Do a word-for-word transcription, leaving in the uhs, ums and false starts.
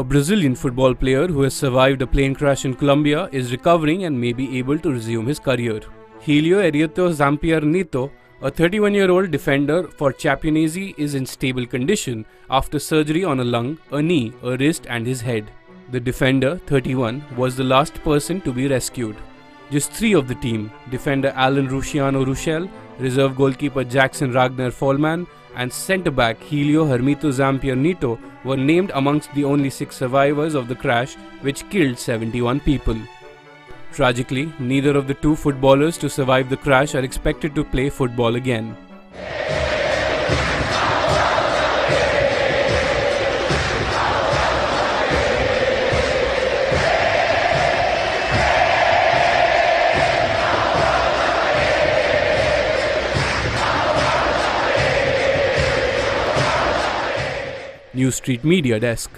A Brazilian football player who has survived a plane crash in Colombia is recovering and may be able to resume his career. Helio Hermito Zampier Neto, a thirty-one-year-old defender for Chapecoense, is in stable condition after surgery on a lung, a knee, a wrist and his head. The defender, thirty-one, was the last person to be rescued. Just three of the team, defender Alan Luciano Ruschel, reserve goalkeeper Jackson Ragnar Follmann and centre-back Helio Hermito Zampier Neto were named amongst the only six survivors of the crash which killed seventy-one people. Tragically, neither of the two footballers to survive the crash are expected to play football again. Newzstreet Media Desk.